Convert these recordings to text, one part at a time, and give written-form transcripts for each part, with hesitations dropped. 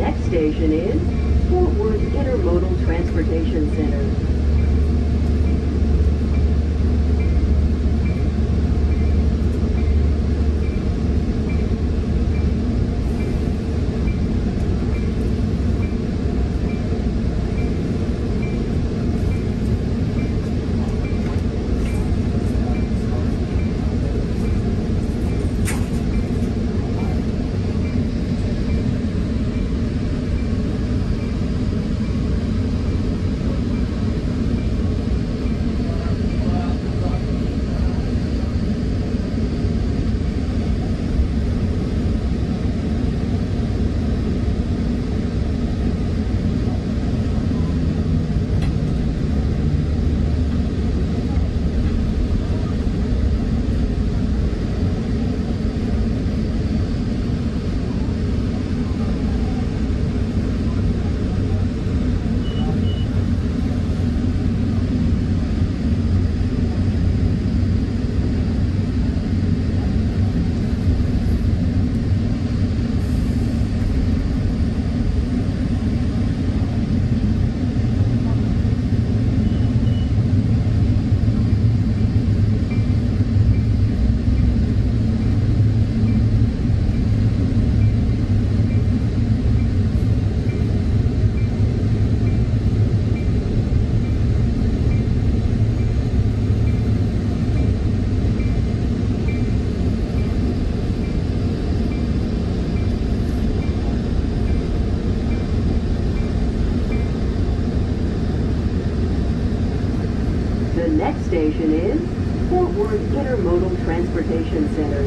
next station is Fort Worth Intermodal Transportation Center. Next station is Fort Worth Intermodal Transportation Center.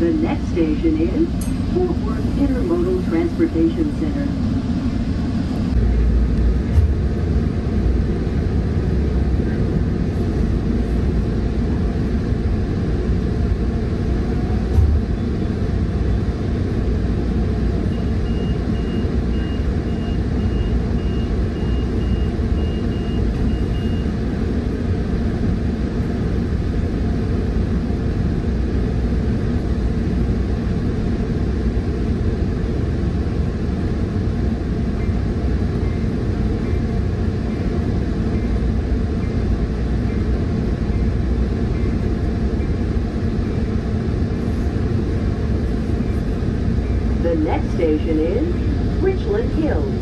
The next station is Fort Worth Intermodal Transportation Center. The next station is Richland Hills.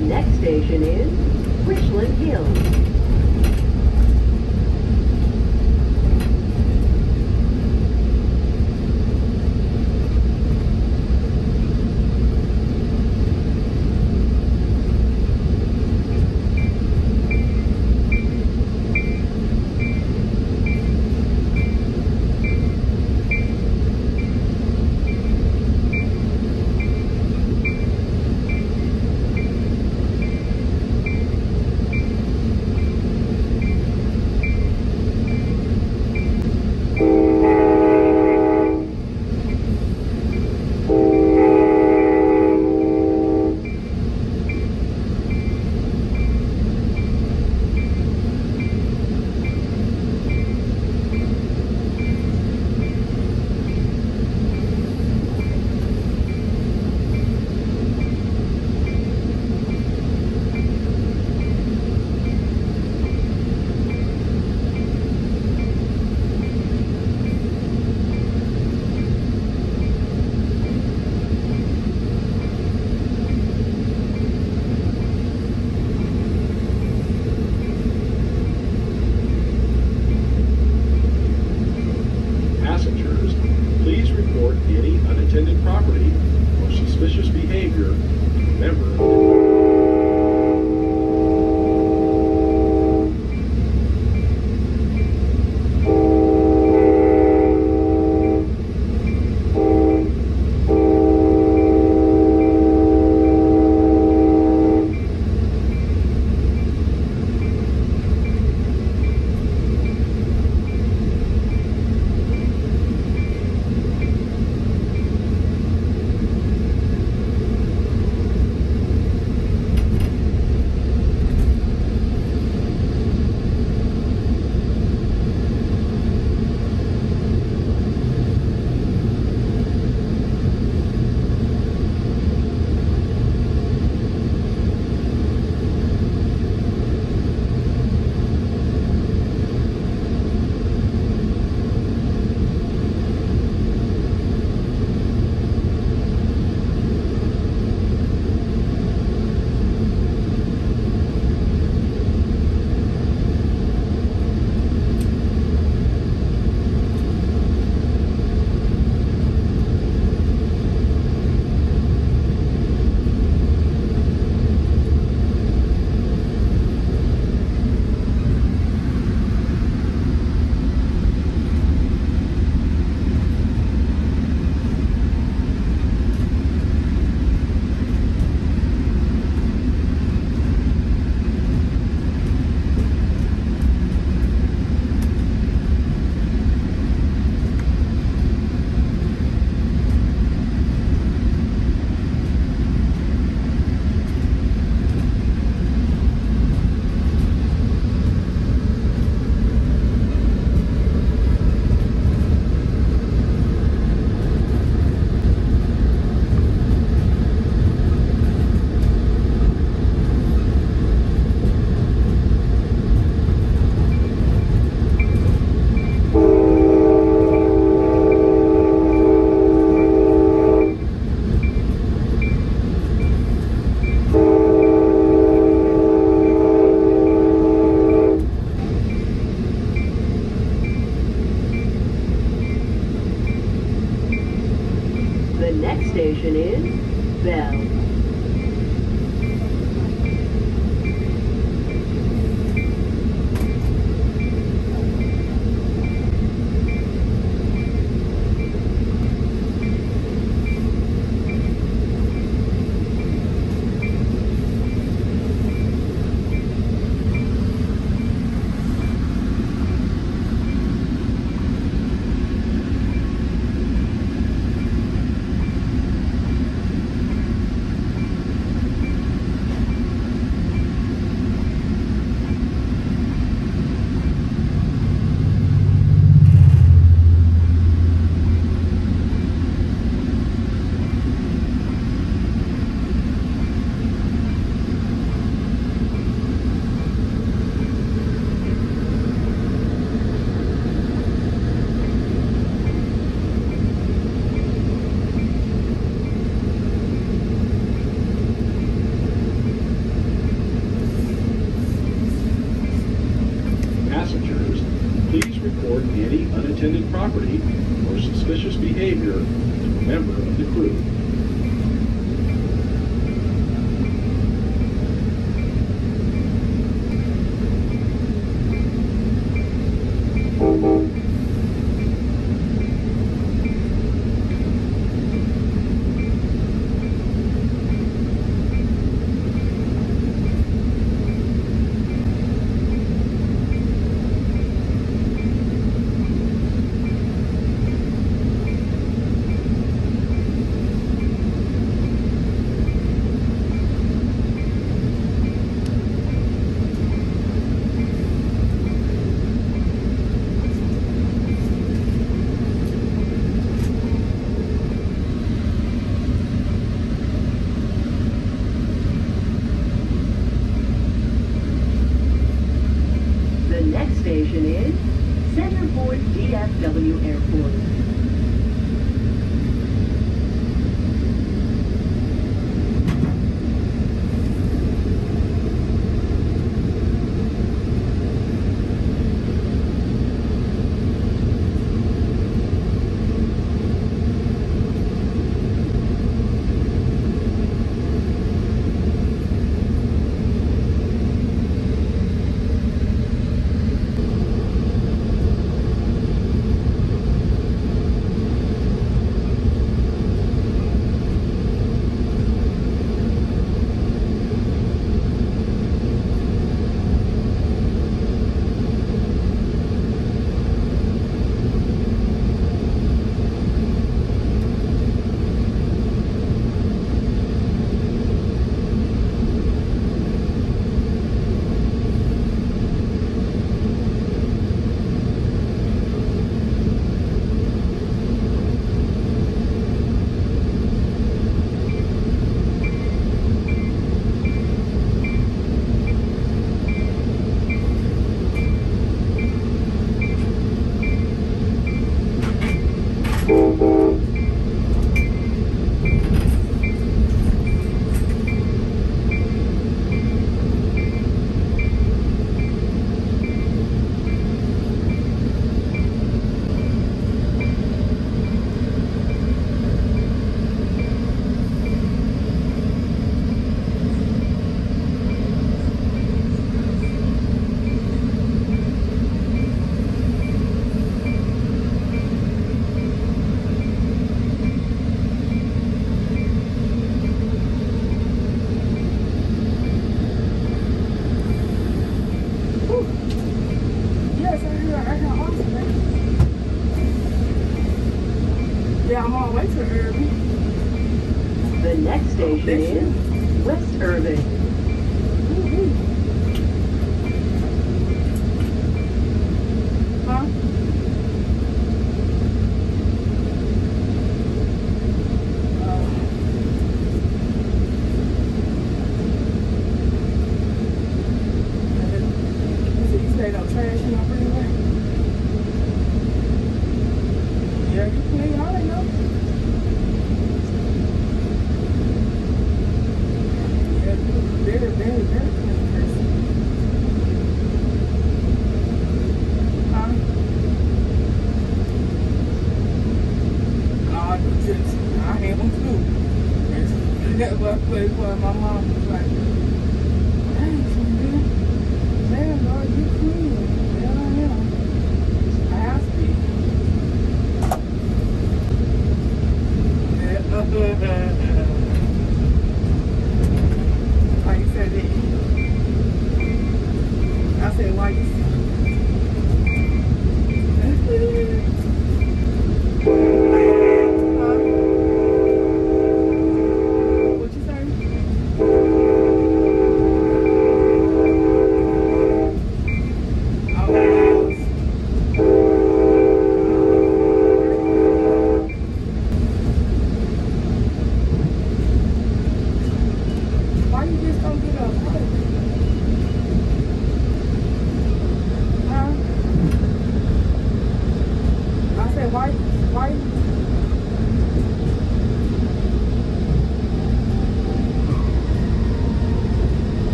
The next station is Richland Hills. property or suspicious behavior to a member of the crew. Huh?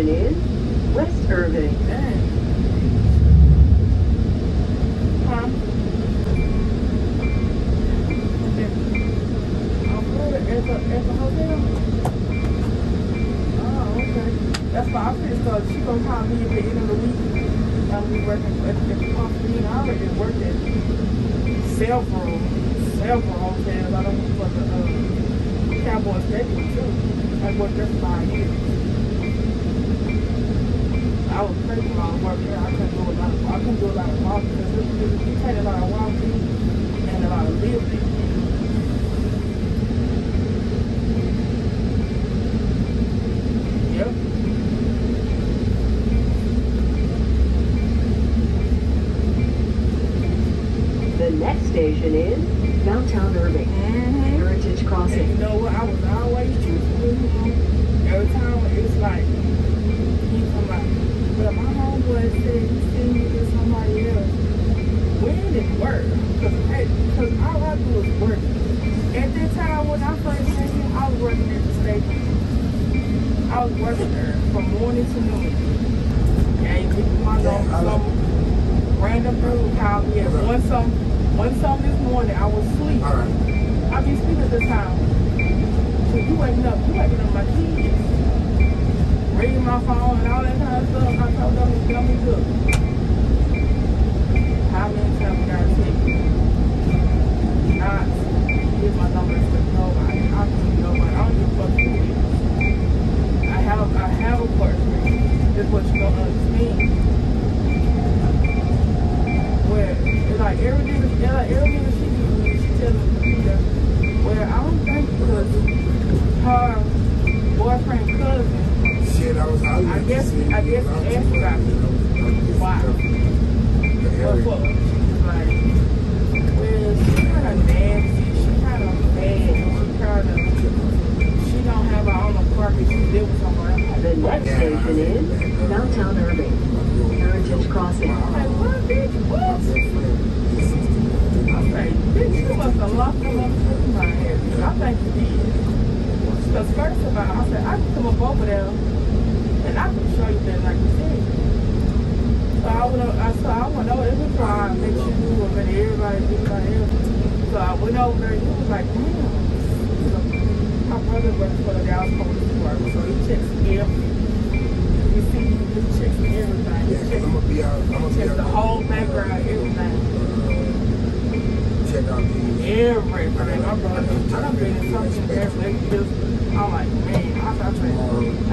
Irvin is? West Irvin. Good. Oh, there's a hotel? Oh, okay. That's my office, so she gonna call me at the end of the week. I'll be working at the company, and I already worked at several hotels. I don't know what the Cowboys Stadium too. I worked there for 5 years. I was crazy when I was working there. I couldn't do a lot of walking because you take a lot of walking and a lot of living. Yep. The next station is downtown Irving. Heritage Crossing. And you know what? I was always choosing. Every time it's like, you come out. But my homeboy said, you send me to somebody else. When did it work? Because all I do is work. At that time, when I first met him, I was working at the station. I was working there from morning to noon. And people my some random dude called me and want something. One song this morning, I was asleep. Right. I be asleep at this time. So you waking up my kids. Reading my phone and all that kind of stuff. I told them to tell me to. How many times I got to take you? Not give my numbers to nobody. I don't give nobody. I don't give a fuck who it is. I have a portrait. That's what you don't understand. Where it's like everything that she does, she tells me to do. Well, I don't think because her boyfriend cousin. Shit, I guess she asked about me. Why? But she was like, well, she's kind of nasty. She's kind of bad. She don't have her own apartment. She lives with somewhere else. The next station is downtown Irving, Heritage Crossing. Because first of all, I said, I can come up over there and I can show you that like you said. So I went over there before I met you and everybody. So I went over there and he was like, damn. My brother works for the guy's police work, so he checks everything. You see, he checks everything. He checks the whole background, everything. Check out everything. My brother, I done been in something different. I'm like, man, I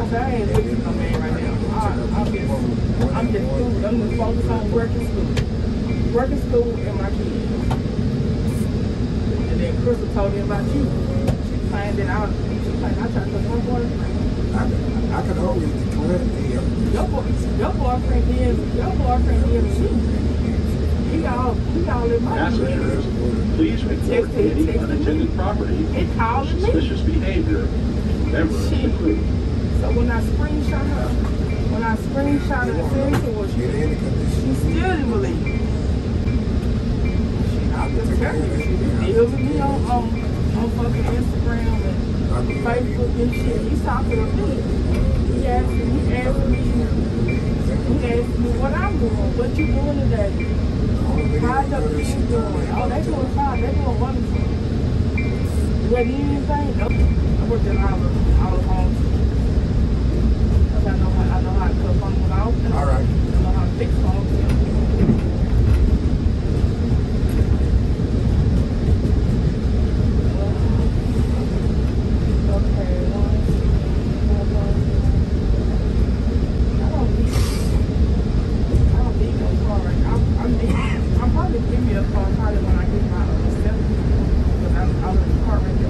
said, I ain't looking for no man right now. I'm just focused on working school and my kids. And then Crystal told me about you. She claimed that I tried to put my boyfriend. I could always declare him. Your boyfriend is you. He all in my messengers, please report any unattended property. It's all in suspicious behavior. So when I screenshot her, she still didn't believe me. She deals with me on fucking Instagram and Facebook and shit. He's talking to me. He asked me what I'm doing, what you doing today, how your kids doing. Oh, they doing fine, they doing wonderful. What do you think? Nope. I worked in all the homes because I know how to cut phones out. All right. I know how to fix phones. Okay, 1, 2, 3, 4, 5. I don't need no car right now. I'm probably give me a car probably when I get my stuff because I was in the car right there.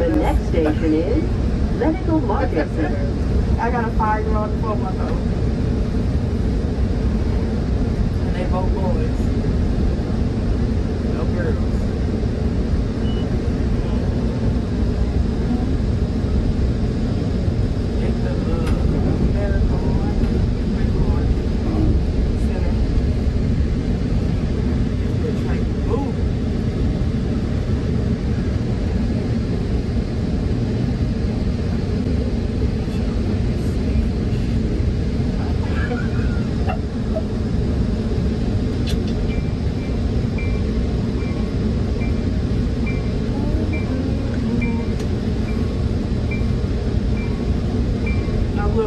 The next station is Medical Market Center. I got a 5-year-old and 4-month-old. And they both boys. No girls. It's the Medical Market Center. It's like food.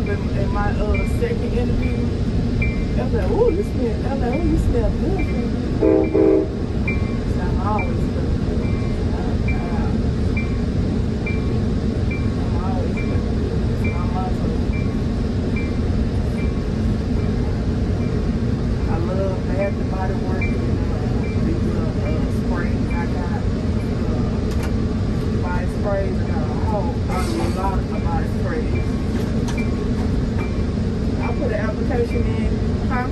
In my second interview, I was like, "Ooh, you smell!" I was like, "Ooh, you smell good." So I'm always my motto. I love bath and body work and these sprays I got. Body sprays, I got a lot of body sprays. Put an application in, huh?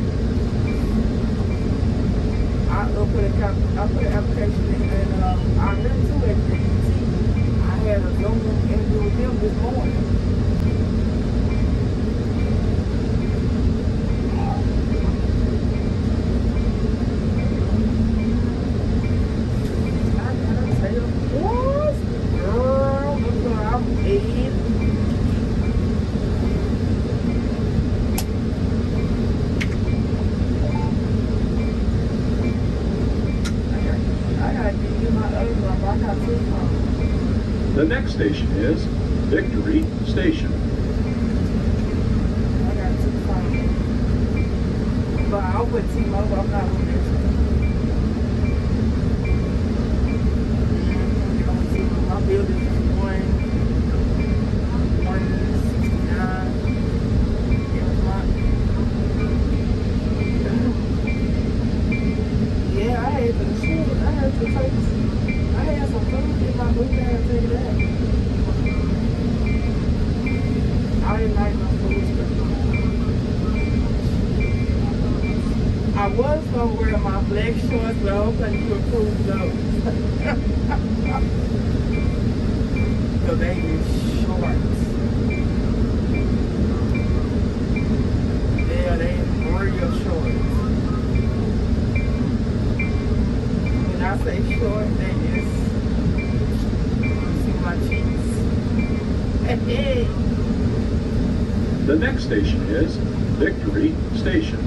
I put an application in, and I met two experts. I had a Zoom interview with them this morning. I gotta tell you, what? Girl, look what I'm eating. The next station is Victory Station. I got 2 phones. But I'll put T-Mobile, I'm not with this. My building is 169. Yeah, I ate for the children. I had to take this. I had some food in my boot and take it out. I didn't like my food. I was going to wear my black shorts, but I was like, you approved those. The baby shorts. Yeah, they real shorts. When I say short, they the next station is Victory Station.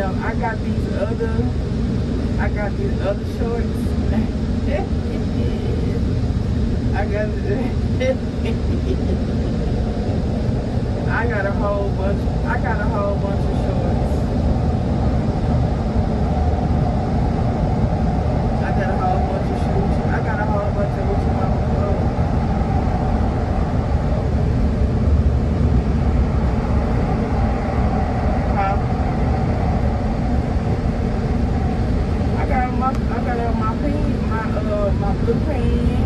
I got these other shorts. I got a whole bunch of shorts. I got a whole bunch of shoes. I got a whole bunch of Gucci Mama clothes. Huh? I got my blue pants.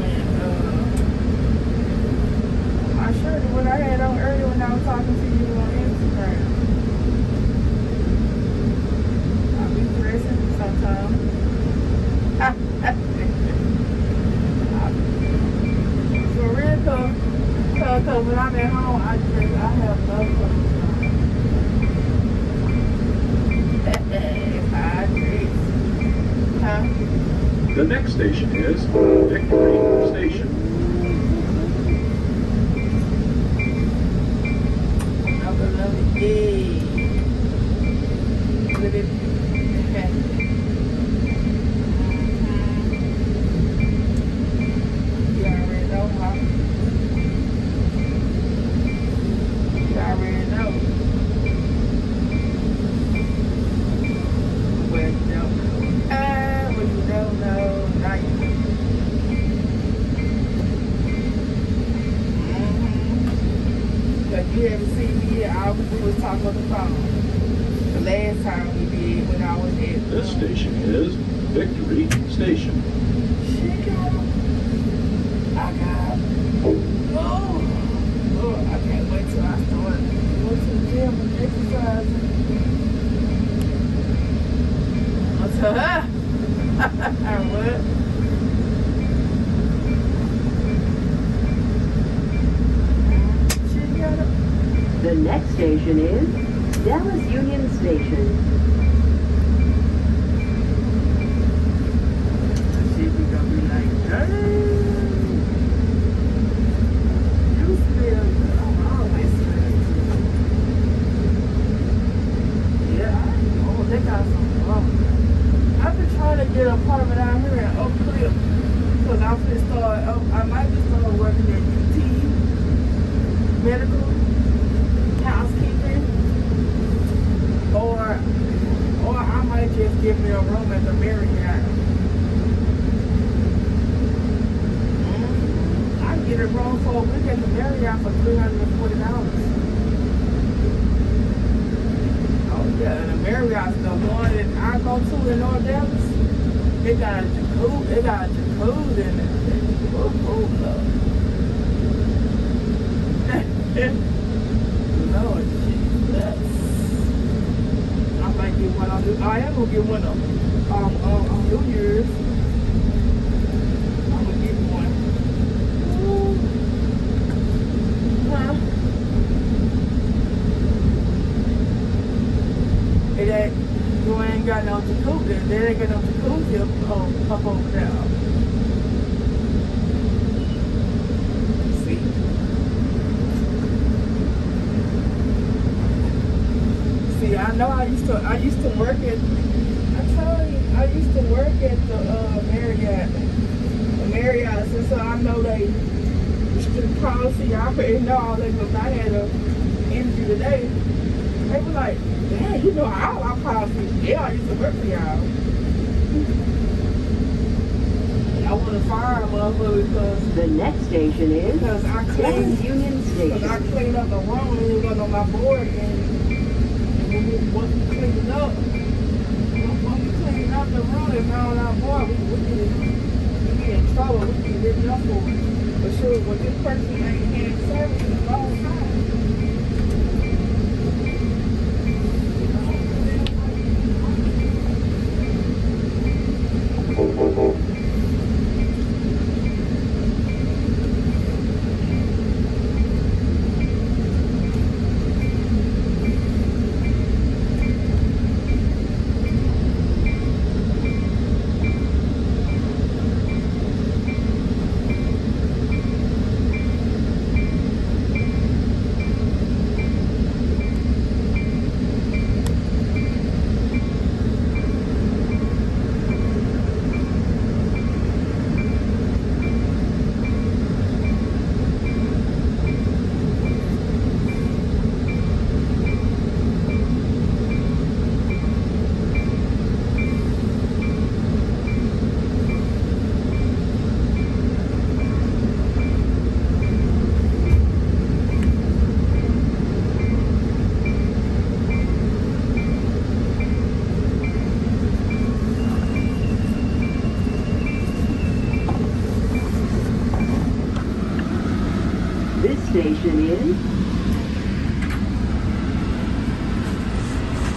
And Yeah, because when I'm at home, I have love for myself. The next station is Victory Station. Have a lovely day. You ever see me? All we do is talk on the phone. The last time we did when I was at this station is Victory Station. I can't wait till I start going to the gym and exercising. What's up? What? The next station is Dallas Union Station. She gonna be like, hey, you still, I'm always crazy. Yeah, oh, they got some wrong. I've been trying to get an apartment out here in Oak Cliff, because I'm just starting, I might just start working at UT Medical. Or I might just give me a room at the Marriott. I can get a room for a week at the Marriott for $340. Oh yeah, the Marriott's the one that I go to in North Dallas. They got a jacuzzi, in it. Lord, Jesus. I might get one on New I am going to get one on New Year's. I'm going to get one. Ooh. Huh? It ain't, you ain't got no jacuzzi. They ain't got no jacuzzi up over there. I know I used to work at, the Marriott, so I know they, the policy, I already know all that, because I had an interview today. They were like, man, you know all our policies. Yeah, I used to work for y'all. I want to fire them up because the next station is because I cleaned Union Station. Because I cleaned up the room and it was on my board and. Once we clean up, the room and found out more, we get in trouble, we get written up for it. But sure, when this person ain't had service in a long time.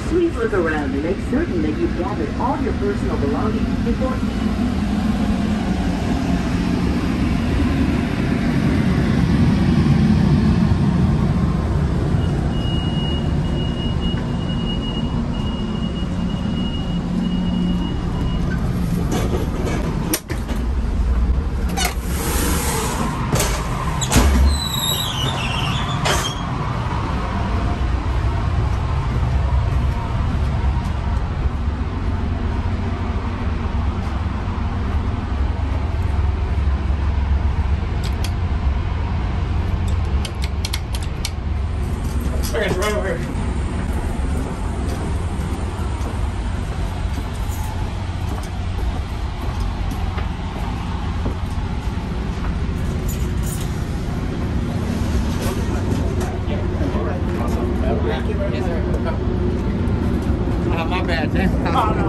Please look around and make certain that you've gathered all your personal belongings before. Sorry, right over here. Yeah, all right. Awesome. Yes, sir. Oh, my bad.